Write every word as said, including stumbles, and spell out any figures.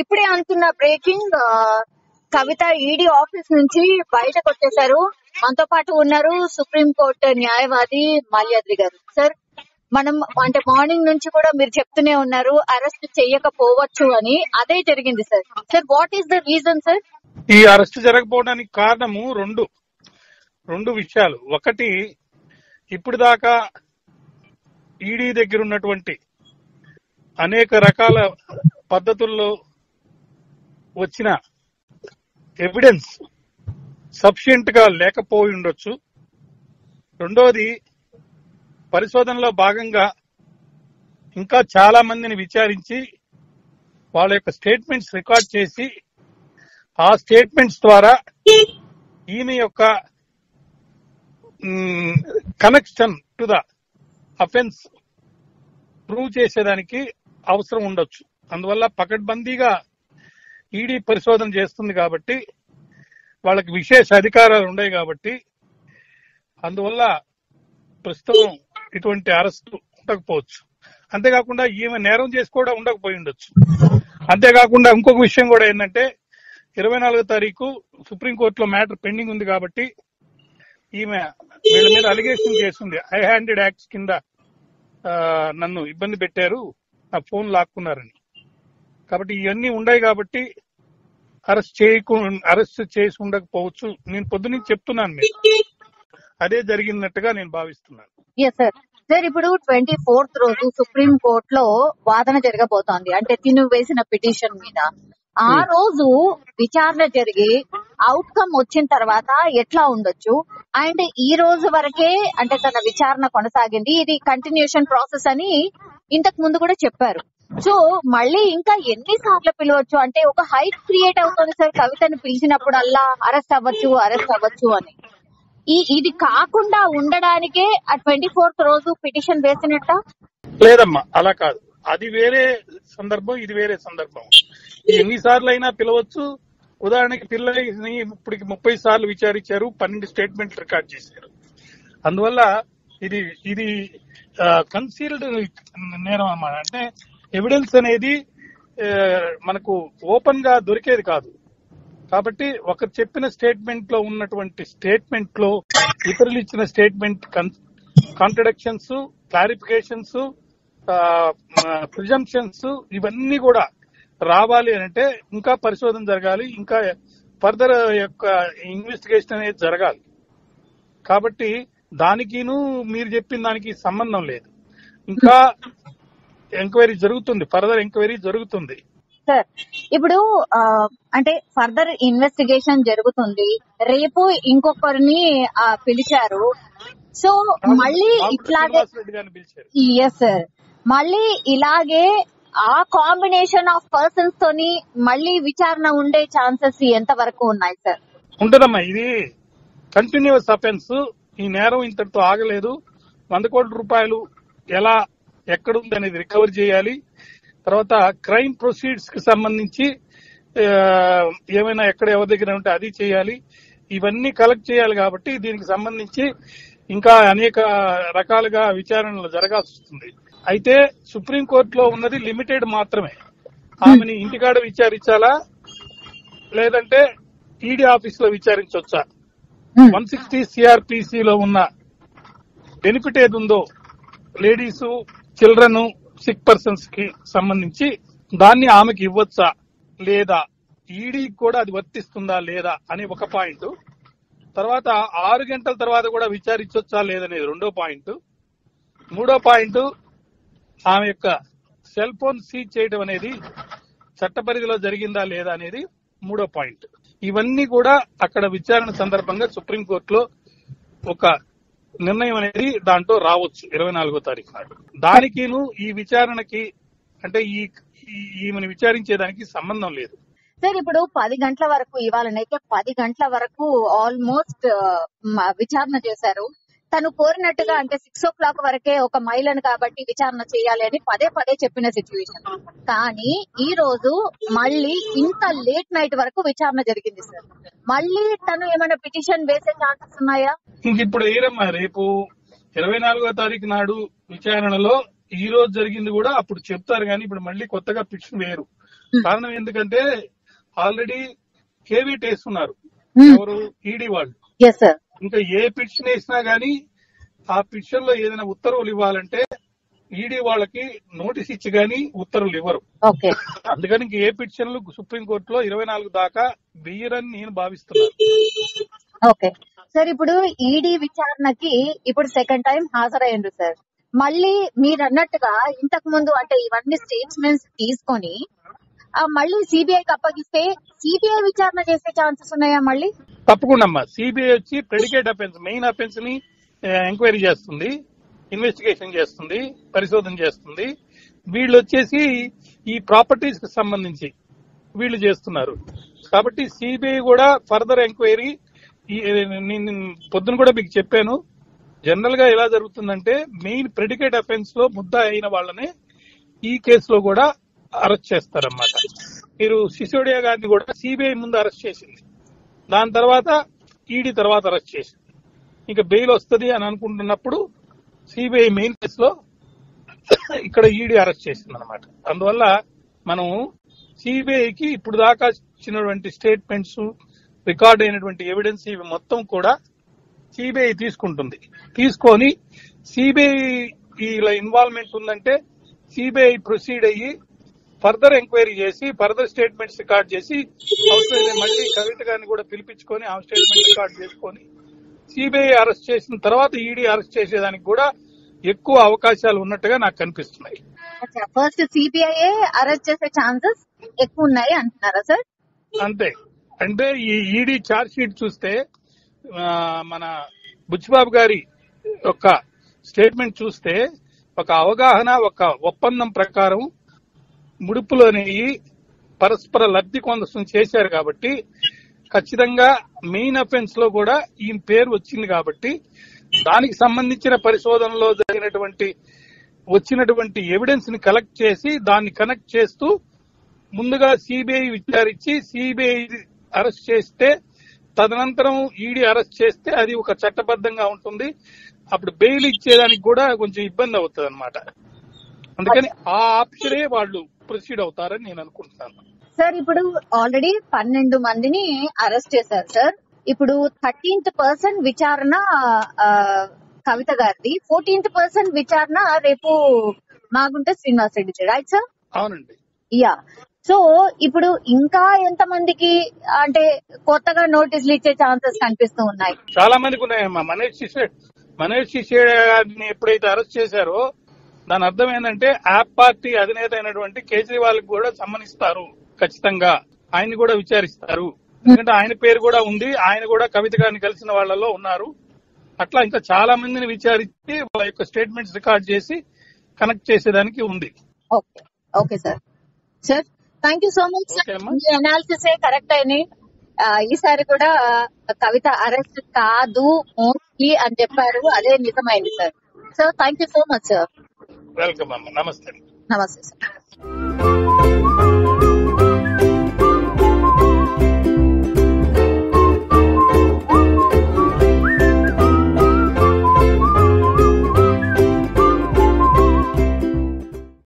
ఇప్పుడే అంటున్న బ్రేకింగ్, కవిత ED office నుంచి బయటకు వచ్చేశారు. మనతో పాటు ఉన్నారు సుప్రీం కోర్టు న్యాయవాది మాల్యాద్రి గారు. సార్, మనం అంటే మార్నింగ్ నుంచి కూడా మీరు చెప్తూనే ఉన్నారు అరెస్ట్ చేయకపోవచ్చు అని, అదే జరిగింది sir. Sir, what is the reason sir? ఈ అరెస్ట్ జరగకపోవడానికి కారణము రెండు రెండు విషయాలు. ఒకటి, ఇప్పుడు దాకా ఈడీ దగ్గర ఉన్నటువంటి అనేక రకాల పద్ధతుల్లో వచ్చిన ఎవిడెన్స్ సఫిషియెంట్ గా లేకపోయి ఉండొచ్చు. రెండోది, పరిశోధనలో భాగంగా ఇంకా చాలా మందిని విచారించి వాళ్ళ యొక్క స్టేట్మెంట్స్ రికార్డ్ చేసి ఆ స్టేట్మెంట్స్ ద్వారా ఈమె యొక్క connection to the offence prove చేసేదానికి అవసరం ఉండొచ్చు. అందువల్ల పకడ్బందీగా ఈడీ పరిశోధన చేస్తుంది కాబట్టి, వాళ్ళకి విశేష అధికారాలు ఉన్నాయి కాబట్టి, అందువల్ల ప్రస్తుతం ఇటువంటి అరెస్టు ఉండకపోవచ్చు. అంతేకాకుండా ఈమె నేరం చేసి కూడా ఉండకపోయి ఉండొచ్చు. అంతేకాకుండా ఇంకొక విషయం కూడా ఏంటంటే, ఇరవై నాలుగో తారీఖు సుప్రీంకోర్టులో మ్యాటర్ పెండింగ్ ఉంది కాబట్టి, ఈమె వీళ్ళ మీద అలిగేషన్ చేస్తుంది, హై హ్యాండెడ్ యాక్ట్స్ కింద నన్ను ఇబ్బంది పెట్టారు, నా ఫోన్ లాక్కున్నారని. కాబట్టి ఇవన్నీ ఉన్నాయి కాబట్టి అరెస్ట్ చేయకు అరెస్ట్ చేసి ఉండకపోవచ్చు. నేను పొద్దున్నే చెప్తున్నాను, మీరు అదే జరిగినట్టుగా నేను భావిస్తున్నాను. సార్, ఇప్పుడు ట్వంటీ ఫోర్త్ రోజు సుప్రీం కోర్టులో వాదన జరగబోతోంది, అంటే తిను వేసిన పిటిషన్ మీద. ఆ రోజు విచారణ జరిగి అవుట్కమ్ వచ్చిన తర్వాత ఎట్లా ఉండొచ్చు? అండ్ ఈ రోజు వరకే అంటే తన విచారణ కొనసాగింది, ఇది కంటిన్యూషన్ ప్రాసెస్ అని ఇంతకు ముందు కూడా చెప్పారు. సో మళ్ళీ ఇంకా ఎన్ని సార్లు పిలవచ్చు? అంటే ఒక హైప్ క్రియేట్ అవుతుంది సార్, కవితను పిలిచినప్పుడల్లా అరెస్ట్ అవ్వచ్చు అరెస్ట్ అవ్వచ్చు అని. ఈ ఇది కాకుండా ఉండడానికే ఆ ట్వంటీ ఫోర్త్ రోజు పిటిషన్ వేసినట్ట? లేదమ్మా, అలా కాదు. అది వేరే సందర్భం, ఇది వేరే సందర్భం. ఎన్నిసార్లు అయినా పిలవచ్చు. ఉదాహరణకి పిల్లల్ని ఇప్పటికి ముప్పై సార్లు విచారించారు, పన్నెండు స్టేట్మెంట్ రికార్డ్ చేశారు. అందువల్ల ఇది ఇది కన్సీల్డ్ నేరం అన్నమాట. అంటే ఎవిడెన్స్ అనేది మనకు ఓపెన్ గా దొరికేది కాదు కాబట్టి, ఒకరు చెప్పిన స్టేట్మెంట్ లో ఉన్నటువంటి స్టేట్మెంట్ లో ఇతరులు ఇచ్చిన స్టేట్మెంట్ కాంట్రడిక్షన్స్, క్లారిఫికేషన్స్, ప్రిజంప్షన్స్ ఇవన్నీ కూడా రావాలి అంటే ఇంకా పరిశోధన జరగాలి, ఇంకా ఫర్దర్ యొక్క ఇన్వెస్టిగేషన్ అనేది జరగాలి. కాబట్టి దానికిను మీరు చెప్పిన దానికి సంబంధం లేదు. ఇంకా ఎంక్వైరీ జరుగుతుంది, ఫర్దర్ ఎంక్వైరీ జరుగుతుంది. సార్, ఇప్పుడు అంటే ఫర్దర్ ఇన్వెస్టిగేషన్ జరుగుతుంది, రేపు ఇంకొకరిని పిలిచారు. సో మళ్ళీ ఇట్లాగే ఎస్ సార్, మళ్ళీ ఇలాగే ఆ కాంబినేషన్ ఆఫ్ పర్సన్స్ తోని మళ్ళీ విచారణ ఉండే ఛాన్సెస్ ఎంత వరకు ఉన్నాయి సార్? ఉంటదమ్మా, ఇది కంటిన్యూస్ అఫెన్స్. ఈ నేరం ఇంతటితో ఆగలేదు. వంద కోట్ల రూపాయలు ఎలా ఎక్కడుంది అనేది రికవర్ చేయాలి. తర్వాత క్రైమ్ ప్రొసీడ్స్ కి సంబంధించి ఏమైనా ఎక్కడ ఎవరి దగ్గర ఉంటే అది చేయాలి. ఇవన్నీ కలెక్ట్ చేయాలి కాబట్టి దీనికి సంబంధించి ఇంకా అనేక రకాలుగా విచారణలు జరగాల్సి వస్తుంది. అయితే సుప్రీంకోర్టులో ఉన్నది లిమిటెడ్ మాత్రమే. ఆమెని ఇంటికాడ విచారించాలా, లేదంటే ఈడీ ఆఫీస్ లో విచారించవచ్చా, వన్ సిక్స్టీ సిఆర్పిసిలో ఉన్న బెనిఫిట్ ఏది ఉందో లేడీస్, చిల్డ్రన్, సిక్ పర్సన్స్ కి సంబంధించి దాన్ని ఆమెకి ఇవ్వచ్చా లేదా, ఈడీ కూడా అది వర్తిస్తుందా లేదా అనే ఒక పాయింట్. తర్వాత ఆరు గంటల తర్వాత కూడా విచారించవచ్చా లేదనేది రెండో పాయింట్. మూడో పాయింట్, ఆమె యొక్క సెల్ ఫోన్ సీజ్ చేయడం అనేది చట్ట పరిధిలో జరిగిందా లేదా అనేది మూడో పాయింట్. ఇవన్నీ కూడా అక్కడ విచారణ సందర్భంగా సుప్రీంకోర్టులో ఒక నిర్ణయం అనేది దాంట్లో రావచ్చు ఇరవై నాలుగో తారీఖు నాడు. దానికిను ఈ విచారణకి అంటే ఈ ఈమెను విచారించేదానికి సంబంధం లేదు. సార్, ఇప్పుడు పది గంటల వరకు ఇవ్వాలనైతే పది గంటల వరకు ఆల్మోస్ట్ విచారణ చేశారు. తను కోరినట్టుగా అంటే సిక్స్ ఓ క్లాక్ వరకే ఒక మహిళను కాబట్టి విచారణ చేయాలి అని పదే పదే చెప్పిన సిచ్యువేషన్. కానీ ఈ రోజు మళ్ళీ ఇంత లేట్ నైట్ వరకు విచారణ జరిగింది సార్. మళ్ళీ తను ఏమైనా పిటిషన్ వేసే ఛాన్సెస్ ఉన్నాయా? ఇంక ఇప్పుడు ఏరమ్మా, రేపు ఇరవై నాలుగో తారీఖు నాడు విచారణలో ఈ రోజు జరిగింది కూడా అప్పుడు చెప్తారు కానీ ఇప్పుడు మళ్ళీ కొత్తగా పిక్షన్ వేయరు. కారణం ఎందుకంటే ఆల్రెడీ కేవీట్ వేస్తున్నారు ఎవరు, ఈడీ వాళ్ళు. ఇంకా ఏ పిటిషన్ వేసినా గానీ ఆ పిటిషన్ లో ఏదైనా ఉత్తర్వులు ఇవ్వాలంటే ఈడీ వాళ్ళకి నోటీస్ ఇచ్చి గానీ ఉత్తర్వులు ఇవ్వరు. అందుకని ఇంక ఏ పిటిషన్లు సుప్రీంకోర్టులో ఇరవై నాలుగు దాకా వెయ్యరని నేను భావిస్తున్నాను. ఓకే సార్, ఇప్పుడు ఈడీ విచారణకి ఇప్పుడు సెకండ్ టైం హాజరయ్యారు సార్. మళ్ళీ మీరు అన్నట్టుగా ఇంతకు ముందు అంటే ఇవన్నీ స్టేట్మెంట్స్ తీసుకొని మళ్ళీ సిబిఐకి అప్పగిస్తే సిబిఐ విచారణ చేసే ఛాన్సెస్ ఉన్నాయా మళ్ళీ? తప్పకుండా అమ్మా, సిబిఐ వచ్చి ప్రెడికేట్ అఫెన్స్ మెయిన్ అఫెన్స్ ని ఎంక్వైరీ చేస్తుంది, ఇన్వెస్టిగేషన్ చేస్తుంది, పరిశోధన చేస్తుంది. వీళ్ళు వచ్చేసి ఈ ప్రాపర్టీస్ కి సంబంధించి వీళ్ళు చేస్తున్నారు కాబట్టి సిబిఐ కూడా ఫర్దర్ ఎంక్వైరీ. పొద్దున కూడా మీకు చెప్పాను, జనరల్ గా ఎలా జరుగుతుందంటే మెయిన్ ప్రెడికేట్ అఫెన్స్ లో ముద్దా అయిన వాళ్ళని ఈ కేసులో కూడా అరెస్ట్ చేస్తారన్నమాట. మీరు సిసోడియా గారిని కూడా సిబిఐ ముందు అరెస్ట్ చేసింది, దాని తర్వాత ఈడీ తర్వాత అరెస్ట్ చేసింది. ఇంకా బెయిల్ వస్తుంది అని అనుకుంటున్నప్పుడు సిబిఐ మెయిన్ కేసులో ఇక్కడ ఈడీ అరెస్ట్ చేసింది అనమాట. అందువల్ల మనం సిబిఐకి ఇప్పుడు దాకా ఇచ్చినటువంటి స్టేట్మెంట్స్, రికార్డ్ అయినటువంటి ఎవిడెన్స్ ఇవి మొత్తం కూడా సిబిఐ తీసుకుంటుంది. తీసుకొని సిబిఐ ఇలా ఇన్వాల్వ్మెంట్ ఉందంటే సిబిఐ ప్రొసీడ్ అయ్యి ఫర్దర్ ఎంక్వైరీ చేసి ఫర్దర్ స్టేట్మెంట్స్ రికార్డ్ చేసి అవసరమైతే మళ్ళీ కవిత గారిని కూడా పిలిపించుకొని ఆ స్టేట్మెంట్ రికార్డ్ చేసుకొని సిబిఐ అరెస్ట్ చేసిన తర్వాత ఈడీ అరెస్ట్ చేసేదానికి కూడా ఎక్కువ అవకాశాలు ఉన్నట్టుగా నాకు కనిపిస్తున్నాయి. ఫస్ట్ సిబిఐ అరెస్ట్ చేసే ఛాన్సెస్ ఎక్కువ ఉన్నాయి అంటున్నారా సార్? అంతే. అంటే ఈ ఈడీ ఛార్జ్ షీట్ చూస్తే మన బుచ్చిబాబు గారి యొక్క స్టేట్మెంట్ చూస్తే ఒక అవగాహన ఒక ఒప్పందం ప్రకారం ముడుపులోనేవి పరస్పర లబ్ధి కొందసం చేశారు కాబట్టి ఖచ్చితంగా మెయిన్ అఫెన్స్ లో కూడా ఈయన పేరు వచ్చింది కాబట్టి దానికి సంబంధించిన పరిశోధనలో జరిగినటువంటి వచ్చినటువంటి ఎవిడెన్స్ ని కలెక్ట్ చేసి దాన్ని కనెక్ట్ చేస్తూ ముందుగా సిబిఐ విచారించి సిబిఐ అరెస్ట్ చేస్తే తదనంతరం ఈడీ అరెస్ట్ చేస్తే అది ఒక చట్టబద్ధంగా ఉంటుంది. అప్పుడు బెయిల్ ఇచ్చేదానికి కూడా కొంచెం ఇబ్బంది అవుతుంది అనమాట. అందుకని ఆ ఆప్షనే వాళ్ళు ప్రొసీడ్ అవుతారని నేను అనుకుంటున్నాను. సార్, ఇప్పుడు ఆల్రెడీ పన్నెండు మందిని అరెస్ట్ చేశారు సార్. ఇప్పుడు థర్టీన్త్ పర్సన్ విచారణ కవిత గారిది, ఫోర్టీన్త్ పర్సన్ విచారణ రేపు మాగుంట శ్రీనివాస్ రెడ్డి, రైట్ సార్? అవునండి. యా, సో ఇప్పుడు ఇంకా ఎంత మందికి అంటే కొత్తగా నోటీసులు ఇచ్చే ఛాన్సెస్ కనిపిస్తూ ఉన్నాయి? చాలా మందికి ఉన్నాయమ్మా. మనోజ్ సిసోడియా మనోజ్ సిసోడియా గారిని ఎప్పుడైతే అరెస్ట్ చేశారో దాని అర్థం ఏంటంటే యాప్ పార్టీ అధినేత అయినటువంటి కేజ్రీవాల్ కి కూడా సమ్మనిస్తారు, ఖచ్చితంగా ఆయన్ని కూడా విచారిస్తారు. ఎందుకంటే ఆయన పేరు కూడా ఉంది, ఆయన కూడా కవిత గారిని కలిసిన వాళ్ళలో ఉన్నారు. అట్లా ఇంకా చాలా మందిని విచారించి వాళ్ళ యొక్క స్టేట్మెంట్స్ రికార్డ్ చేసి కనెక్ట్ చేసేదానికి ఉంది. Okay sir. Sir thank you so much. Analysis correct అయినా ఈసారి కూడా కవిత అరెస్ట్ కాదు మోస్ట్లీ అని చెప్పారు, అదే నిజమైంది sir. Sir thank you so much sir. Welcome అమ్మ, నమస్తే. నమస్తే సార్.